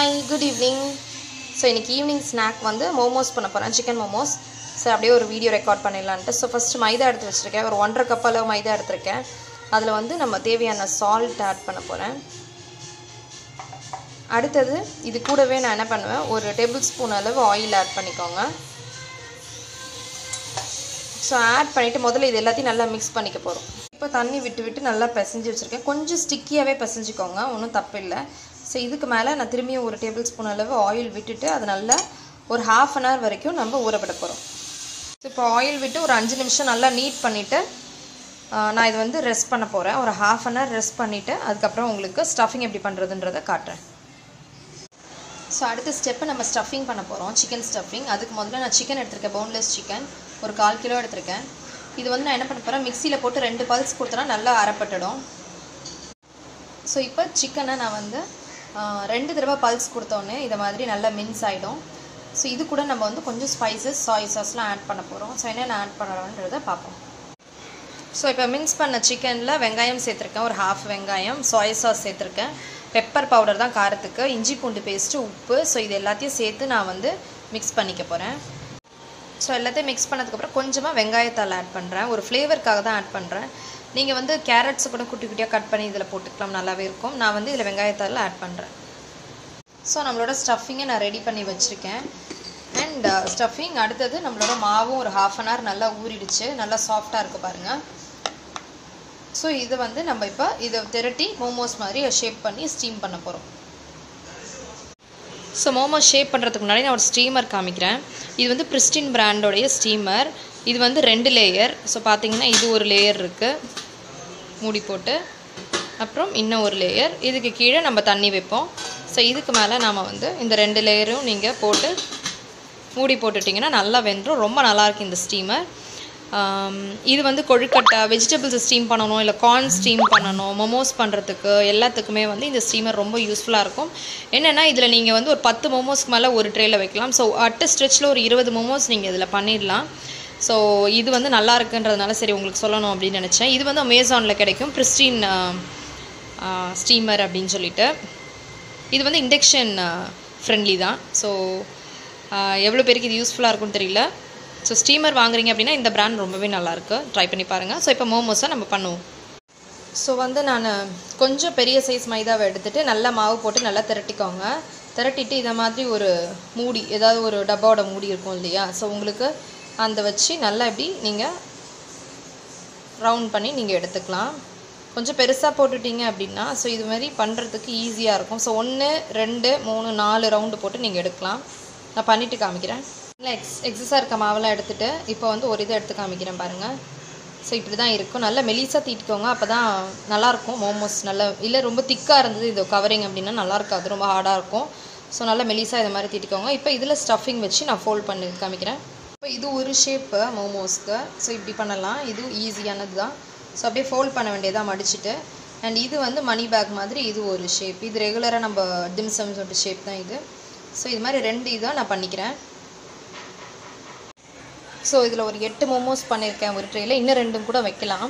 Hi, good evening. So, in the evening snack, momos chicken momos. So, I will record a video. So, first, I will add 1 cup of maida. That is, we will add salt. அடுத்தது இது கூடவே நான் என்ன பண்ணுவேன் ஒரு tablespoon அளவு oil add பண்ணிக்கோங்க so add பண்ணிட்டு முதல்ல இது எல்லாத்தையும் நல்லா mix பண்ணிக்க போறோம் இப்போ தண்ணி விட்டு விட்டு நல்லா பிசைஞ்சு வச்சிருக்கேன் கொஞ்சம் ஸ்டிக்கியாவே பிசைஞ்சுக்கோங்க ஒண்ணும் தப்பு இல்ல சோ இதுக்கு மேல நான் திரும்பியும் ஒரு டேபிள் ஸ்பூன் அளவு oil விட்டுட்டு அது நல்லா ஒரு half an hour வரைக்கும் நம்ம ஊறவிட போறோம் சோ இப்போ oil விட்டு ஒரு 5 நிமிஷம் நல்லா நீட் பண்ணிட்டு நான் இது ரெஸ்ட் பண்ண போறேன் ஒரு half an hour ரெஸ்ட் பண்ணிட்டு அதுக்கு அப்புறம் உங்களுக்கு ஸ்டஃப்பிங் எப்படி பண்றதுன்றதை காட்டுறேன் So, அடுத்த ஸ்டெப் நம்ம ஸ்டஃப்பிங் பண்ண போறோம் chicken stuffing அதுக்கு முதல்ல நான் chicken எடுத்துர்க்கேன் boneless chicken ஒரு 1/4 kg எடுத்துர்க்கேன் இது நான் என்ன பண்ணப் போறேன் மிக்ஸில போட்டு 2 பல்ஸ் கொடுத்தா நல்லா அரைப்பட்டடும் சோ இப்போ chicken-ஐ நான் 2 தடவை பல்ஸ் கொடுத்தேனே இந்த மாதிரி நல்லா மின்ஸ் ஆயிடும் சோ இது கூட நம்ம கொஞ்சம் ஸ்பைசஸ் soy sauce-லாம் ஆட் பண்ணப் போறோம் சோ என்ன நான் ஆட் பண்றேன்றதை பாப்போம் சோ இப்போ மின்ஸ் பண்ண chicken-ல வெங்காயம் சேர்த்திருக்கேன் ஒரு 1/2 வெங்காயம் soy sauce சேர்த்திருக்கேன் pepper powder தான் காரத்துக்கு இஞ்சி பூண்டு பேஸ்ட் உப்பு சோ இது எல்லாத்தையும் சேர்த்து நான் mix பண்ணிக்க போறேன் சோ எல்லாத்தையும் mix பண்ணதுக்கு அப்புறம் கொஞ்சமா வெங்காயத்தாள் ஆட் பண்றேன் ஒரு ஃப்ளேவர்க்காக தான் ஆட் பண்றேன் நீங்க கேரட்ஸ் கூட குட்டி குட்டியா கட் பண்ணி இதல போட்டுக்கலாம் நல்லாவே இருக்கும் நான் இதல வெங்காயத்தாள் ஆட் பண்றேன் சோ நம்மளோட ஸ்டஃப்பிங் நான் ரெடி பண்ணி வச்சிருக்கேன் and stuffing அடுத்து நம்மளோட மாவு ஒரு half an hour நல்லா ஊறிடுச்சு நல்லா சாஃப்ட்டா இருக்கு பாருங்க So, this நம்ம இப்ப இத திரட்டி மோமோஸ் மாதிரி ஷேப் பண்ணி ஸ்டீம் பண்ண போறோம். சோ மோமோஸ் ஷேப் பண்றதுக்கு முன்னாடி நான் ஒரு ஸ்டீமர் காமிக்கிறேன். இது pristine பிராண்டோட ஸ்டீமர். இது 2 லேயர். சோ பாத்தீங்கன்னா இது ஒரு லேயர் இருக்கு. மூடி போட்டு அப்புறம் இன்னும் ஒரு லேயர். இதுக்கு கீழ நம்ம தண்ணி வைப்போம். சோ இதுக்கு மேல நாம இந்த 2 லேயரும் நீங்க போட்டு மூடி போட்டுட்டீங்கன்னா நல்லா வெந்துரும். ரொம்ப நல்லா இருக்கு இந்த ஸ்டீமர். இது கொழுக்கட்டை vegetables steam பண்ணனும் இல்ல corn steam பண்ணனும் momos பண்றதுக்கு எல்லாத்துக்குமே இந்த steamer ரொம்ப யூஸ்ஃபுல்லா இருக்கும் என்னன்னா இதுல நீங்க ஒரு 10 momosக்கு மேல ஒரு ட்ரேல வைக்கலாம் சோ அட் ஸ்ட்ரெட்ச்ல ஒரு 20 momos நீங்க இதுல பண்ணிடலாம் சோ இது நல்லா இருக்குன்றதனால சரி உங்களுக்கு சொல்லணும் அப்படி நினைச்சேன் இது Amazonல கிடைக்கும் pristine steamer அப்படினு சொல்லிட்டு இது induction friendly தான் சோ எவ்வளவு பேருக்கு இது யூஸ்ஃபுல்லா இருக்கும்னு தெரியல So steamer வாங்குறீங்க அப்படினா இந்த brand ரொம்பவே நல்லா இருக்கு ட்ரை பண்ணி பாருங்க சோ இப்போ மோமோஸை நம்ம பண்ணுவோம் சோ நான் கொஞ்சம் பெரிய சைஸ் மைதாவை எடுத்துட்டு நல்லா மாவு போட்டு நல்லா திரட்டிக்கோங்க திரட்டிட்டு இத மாதிரி ஒரு மூடி ஏதாவது ஒரு டப்பாவோட மூடி இருக்கும் இல்லையா சோ உங்களுக்கு அந்த வச்சி நல்லா இப்படி நீங்க ரவுண்ட் பண்ணி நீங்க எடுத்துக்கலாம் கொஞ்சம் பெருசா போட்டுட்டீங்க அப்படினா சோ இது மாதிரி பண்றதுக்கு ஈஸியா இருக்கும் சோ 1 2 3 4 ரவுண்ட் போட்டு நீங்க எடுக்கலாம் நான் பண்ணிட்டு காமிக்கிறேன் எக்ஸஸா இருக்க மாவெல்லாம் எடுத்துட்டு இப்போ ஒரு இத எடுத்து காமிக்கிறேன் பாருங்க சோ இப்படி தான் இருக்கும் நல்ல மெலிசா தீட்டிக்கோங்க அப்பதான் நல்லா இருக்கும் மோமோஸ் நல்ல இல்ல ரொம்ப திக்கா இருந்தது இது கவரிங் அப்படினா நல்லா இருக்காது ரொம்ப ஹார்டா இருக்கும் சோ நல்ல மெலிசா இந்த மாதிரி தீட்டிக்கோங்க இப்போ இதல ஸ்டஃப்பிங் வச்சி நான் ஃபோல்ட் பண்ணி காமிக்கிறேன் இப்போ இது ஒரு ஷேப் மோமோஸ்க்கு சோ இப்படி பண்ணலாம் இது ஈஸியானது தான் சோ அப்படியே ஃபோல்ட் பண்ண வேண்டியதா மடிச்சிட்டு and இது மணி பேக் மாதிரி இது ஒரு ஷேப் இது ரெகுலரா நம்ம டிம் சம் சொட்ட ஷேப் தான் இது சோ இது மாதிரி ரெண்டு இத நான் பண்ணிக்கிறேன் சோ இதுல ஒரு 8 மோமோஸ் பண்ணிருக்கேன் ஒரு ட்ரேல இன்ன ரெண்டும் கூட வைக்கலாம்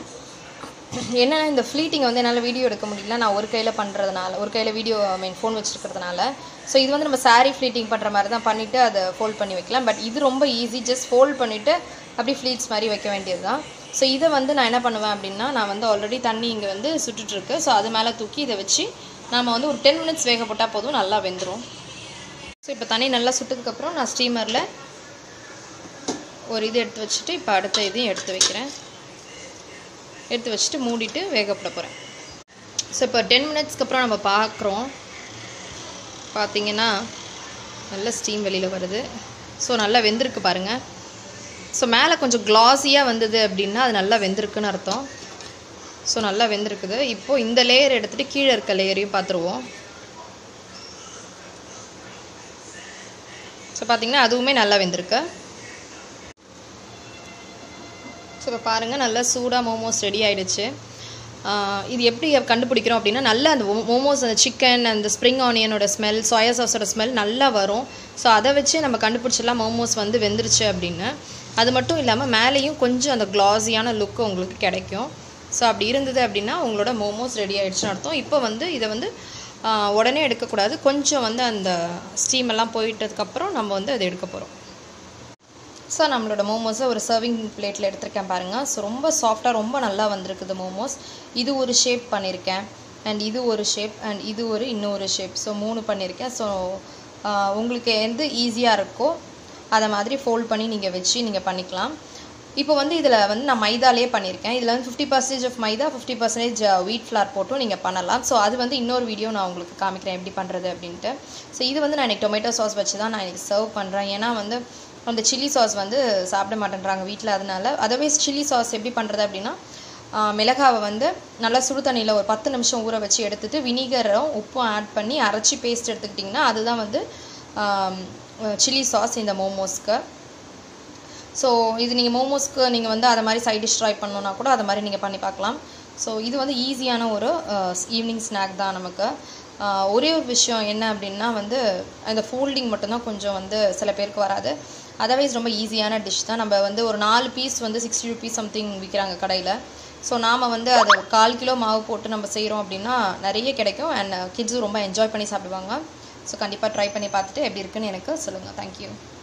என்ன இந்த ஃப்ளீட்டிங் என்னால வீடியோ எடுக்க முடியல நான் ஒரு கையில பண்றதனால ஒரு கையில வீடியோ ஃபோன் வச்சிருக்கிறதுனால சோ இது நம்ம saree ஃப்ளீட்டிங் பண்ற மாதிரி தான் பண்ணிட்டு அத ஃபோல்ட் பண்ணி வைக்கலாம் பட் இது ரொம்ப ஈஸி just fold பண்ணிட்டு அப்படியே ஃப்ளீட்ஸ் மாதிரி வைக்க வேண்டியதுதான் சோ இத நான் என்ன பண்ணுவேன் அப்படினா நான் ஆல்ரெடி தண்ணி இங்க சுட்டிட்டு இருக்கு சோ அது மேல தூக்கி இத வச்சி நாம ஒரு 10 minutes வேக போட்டா போதும் நல்லா வெந்துரும் சோ இப்போ தண்ணி நல்லா சுட்டதுக்கு அப்புறம் நான் ஸ்டீமர்ல ஒரு இத எடுத்து வச்சிட்டு இப்ப அடுத்து இதையும் எடுத்து வைக்கிறேன் எடுத்து வச்சிட்டு மூடிட்டு வேகப்பட போறேன் சோ இப்போ 10 मिनिट्ஸ்க்கு அப்புறம் நம்ம பார்க்கறோம் பாத்தீங்கன்னா நல்ல ஸ்டீம் வெளியில வருது சோ நல்லா வெந்திருக்கு பாருங்க சோ மேல கொஞ்சம் glossy-ஆ வந்தது அப்படினா அது நல்லா வெந்திருக்குன்னு அர்த்தம் சோ நல்லா வெந்திருக்குது இப்போ இந்த லேயர் எடுத்துட்டு கீழ இருக்க லேயரையும் பாத்துருவோம் சோ பாத்தீங்கன்னா அதுவுமே நல்லா வெந்திருக்கு சோ பாருங்க நல்லா சூடா மோமோஸ் ரெடி ஆயிடுச்சு இது எப்படி கண்டுபிடிக்கிறோம் அப்படினா நல்ல அந்த மோமோஸ் அந்த chicken and the spring onion ஓட smell soy sauce ஓட smell நல்லா வரும் சோ அத வச்சு நம்ம கண்டுபிடிச்சலாம் மோமோஸ் வெந்திருச்சு அப்படினு அது மட்டும் இல்லாம மேலயும் கொஞ்சம் அந்த glossy-ஆன லுக் உங்களுக்கு கிடைக்கும் சோ அப்படி இருந்தது அப்படினா உங்களோட மோமோஸ் ரெடி ஆயிடுச்சுன்னு அர்த்தம் இப்போ இத உடனே எடுக்க கூடாது கொஞ்சம் வந்து அந்த ஸ்டீம் எல்லாம் போயிட்டதுக்கு அப்புறம் நம்ம வந்து அதை எடுக்க போறோம் சோ நம்மளோட மோமோஸ் ஒரு சர்விங் பிளேட்ல எடுத்துர்க்கேன் பாருங்க சோ ரொம்ப சாஃப்ட்டா ரொம்ப நல்லா வந்திருக்குது மோமோஸ் இது ஒரு ஷேப் பண்ணிருக்கேன் and இது ஒரு ஷேப் and இது ஒரு இன்னொரு ஷேப் சோ மூணு பண்ணிருக்கேன் சோ உங்களுக்கு எது ஈஸியா இருக்கோ அத மாதிரி ஃபோல்ட் பண்ணி நீங்க வெச்சி நீங்க பண்ணிக்கலாம் இப்போ வந்து இதல வந்து நான் மைதாலயே பண்ணிருக்கேன் இதல வந்து 50% ஆஃப் மைதா 50% wheat flour போட்டு நீங்க பண்ணலாம் சோ அது வந்து இன்னொரு வீடியோ நான் உங்களுக்கு காமிக்கிறேன் எப்படி பண்றது அப்படினு சோ இது வந்து நான் இன்னைக்கு டொமேட்டோ சாஸ் வச்சு தான் நான் இன்னைக்கு சர்வ் பண்றேன் ஏனா வந்து அந்த chili sauce வந்து சாப்பிட மாட்டேன்றாங்க வீட்ல அதனால otherwise chili sauce எப்படி பண்றது அப்படினா மிளகாவை வந்து நல்ல சுடு தண்ணியில ஒரு 10 நிமிஷம் ஊற வச்சு எடுத்துட்டு வினிகரும் உப்பும் ஆட் பண்ணி அரைச்சி பேஸ்ட் எடுத்துக்கிட்டீங்கன்னா அதுதான் வந்து chili sauce இந்த மோமோஸ்க்கு சோ இது நீங்க மோமோஸ்க்கு நீங்க வந்து அத மாதிரி சைடு டிஷ் ட்ரை பண்ணனும்னா கூட அத மாதிரி நீங்க பண்ணி பார்க்கலாம் சோ இது வந்து ஈஸியான ஒரு ஈவினிங் ஸ்நாக் தான் நமக்கு ஒரே ஒரு விஷயம் என்ன அப்படினா வந்து அந்த ஃபோல்டிங் மட்டும் தான் கொஞ்சம் வந்து சில பேருக்கு வராது otherwise ரொம்ப ஈஸியான டிஷ் தான் நம்ம வந்து ஒரு 4 பீஸ் வந்து 60 ரூபாய் समथिंग விக்கறாங்க கடையில சோ நாம வந்து அது 1/4 கிலோ மாவு போட்டு நம்ம செய்றோம் அப்படினா நிறைய கிடைக்கும் and kids ரொம்ப என்ஜாய் பண்ணி சாப்பிடுவாங்க சோ கண்டிப்பா ட்ரை பண்ணி பார்த்துட்டு எப்படி இருக்குன்னு எனக்கு சொல்லுங்க thank you